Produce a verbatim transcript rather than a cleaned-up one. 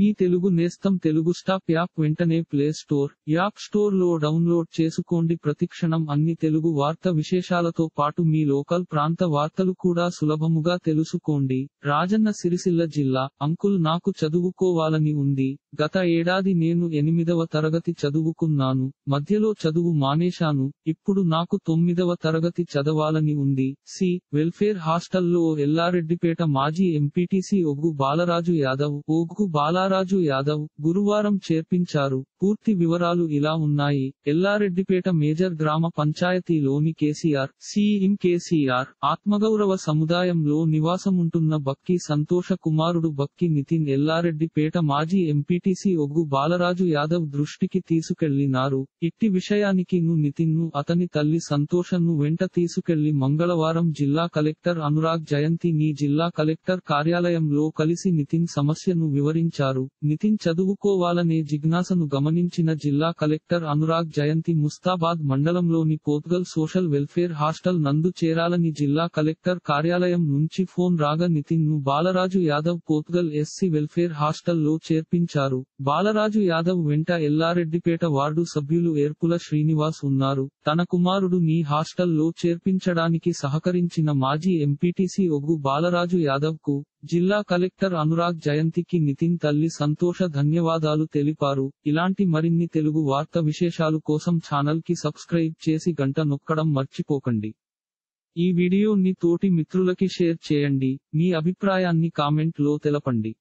మీ తెలుగు నేస్తం Telugu stop app వెంటనే play store app store లో డౌన్లోడ్ చేసుకోండి. ప్రతిక్షణం అన్ని తెలుగు వార్త విశేషాలతో పాటు మీ లోకల్ ప్రాంత వార్తలు కూడా సులభముగా తెలుసుకోండి. రాజన్న సిరిసిల్ల జిల్లా. అంకుల్ నాకు చదువుకోవాలని ఉంది. గత ఏడాది నేను ఎనిమిదవ తరగతి చదువుకున్నాను. మధ్యలో చదువు మానేశాను. ఇప్పుడు నాకు తొమ్మిదవ తరగతి చదవాలని ఉంది. సి వెల్ఫేర్ హాస్టల్లో ఎల్లారెడ్డిపేట మాజీ ఎంపీటీసీ ఒగ్గు బాలరాజు యాదవ్ ఒగ్గు బాల రాజు యాదవ్ గురువారం చేర్పించారు. పూర్తి వివరాలు ఇలా ఉన్నాయి. ఎల్లారెడ్డిపేట మేజర్ గ్రామ పంచాయతీలోని కేసీఆర్ సీఎం కేసీఆర్ ఆత్మగౌరవ సముదాయంలో నివాసముంటున్న బక్కి సంతోష కుమారుడు బక్కి నితిన్ ఎల్లారెడ్డిపేట మాజీ ఎంపీటీసీ ఒగ్గు బాలరాజు యాదవ్ దృష్టికి తీసుకెళ్లినారు. ఇట్టి విషయానికి ను నితిన్ ను అతని తల్లి సంతోషను వెంట తీసుకెళ్లి మంగళవారం జిల్లా కలెక్టర్ అనురాగ్ జయంతి ని జిల్లా కలెక్టర్ కార్యాలయంలో కలిసి నితిన్ సమస్యను వివరించారు. నితిన్ చదువుకోవాలనే జిజ్ఞాసను గమనించిన జిల్లా కలెక్టర్ అనురాగ్ జయంతి ముస్తాబాద్ మండలంలోని పోత్గల్ సోషల్ వెల్ఫేర్ హాస్టల్ నందు చేరాలని జిల్లా కలెక్టర్ కార్యాలయం నుంచి ఫోన్ రాగా నితిన్ ను బాలరాజు యాదవ్ పోత్గల్ ఎస్సీ వెల్ఫేర్ హాస్టల్లో చేర్పించారు. బాలరాజు యాదవ్ వెంట ఎల్లారెడ్డిపేట వార్డు సభ్యులు ఏర్పుల శ్రీనివాస్ ఉన్నారు. తన కుమారుడు నీ హాస్టల్లో చేర్పించడానికి సహకరించిన మాజీ ఎంపీటీసీ ఒగ్గు బాలరాజు యాదవ్ కు జిల్లా కలెక్టర్ అనురాగ్ జయంతికి నితిన్ తల్లి సంతోష ధన్యవాదాలు తెలిపారు. ఇలాంటి మరిన్ని తెలుగు వార్త విశేషాలు కోసం ఛానల్ కి సబ్స్క్రైబ్ చేసి గంట నొక్కడం మర్చిపోకండి. ఈ వీడియోని తోటి మిత్రులకి షేర్ చేయండి. మీ అభిప్రాయాన్ని కామెంట్ లో తెలపండి.